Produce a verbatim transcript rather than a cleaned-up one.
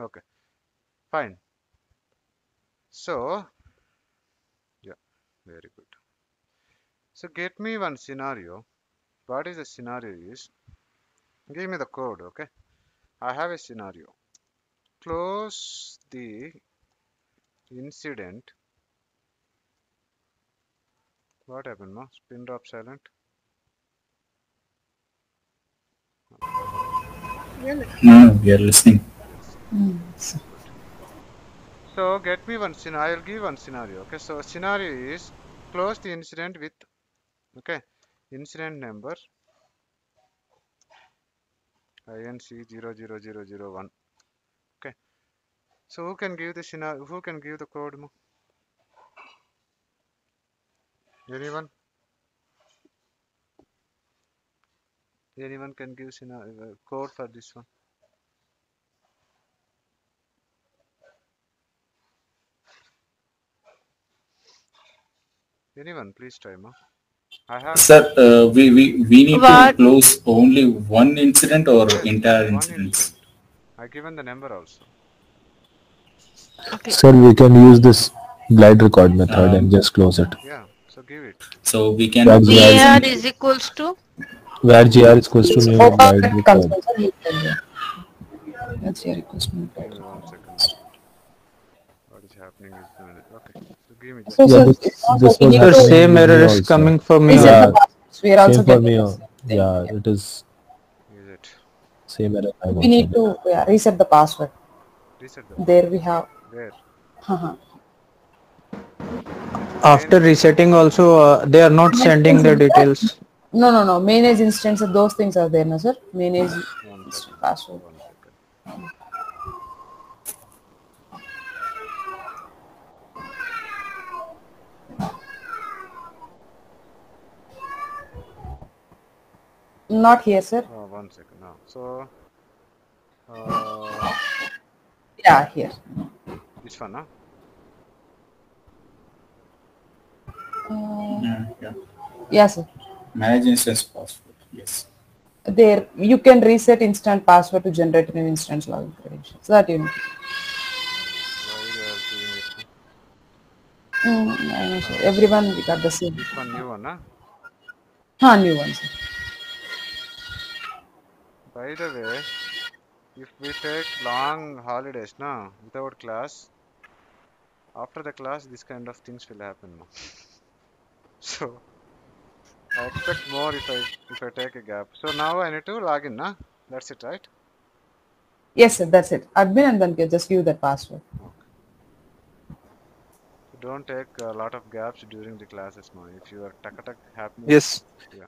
Okay, fine. So, yeah, very good. So get me one scenario. What is the scenario is, give me the code, okay? I have a scenario. Close the incident. What happened now? Spin drop silent. No, we are listening. So get me one scenario. I'll give one scenario. Okay, so scenario is close the incident with, okay, incident number I N C zero zero zero zero one. Okay, so who can give the scenario? Who can give the code? Anyone? Anyone can give scenario code for this one? Anyone, please try, ma. I have. Sir, uh, we, we, we need what? to close only one incident or entire one incidents? Incident. I given the number also. Okay. Sir, we can use this glide record method um, and just close it. Yeah, so give it. So we can. Where G R is equals to? Where G R is equals to new glide record. That's G R equals to new glide record. What is happening is minute. Okay. So, yeah, so this, this your same error is coming for me. Yeah, we are also getting me, yeah, yeah, it is. Is it? Same error. I we need to yeah, reset the password. Reset the password. There we have. There. Uh-huh. After resetting, also uh, they are not sending the details. No, no, no. Manage instance. Those things are there, no sir. Manage password. Not here, sir. Oh, one second now. So, uh, yeah, here. This one, huh? Uh, yeah, yeah. Yeah, sir. Manage instance password. Yes. There, you can reset instant password to generate new instance login credentials. So that you know. Mm, I know, sir. Everyone we got the same. This one, new one, huh? Huh, new one, sir. By the way, if we take long holidays now without class, after the class this kind of things will happen now. So I expect more if I if I take a gap. So now I need to log in now. That's it, right? Yes, sir, that's it. Admin and then just give that password. Okay. Don't take a lot of gaps during the classes now. If you are tuck tuck happening. Yes. Yeah.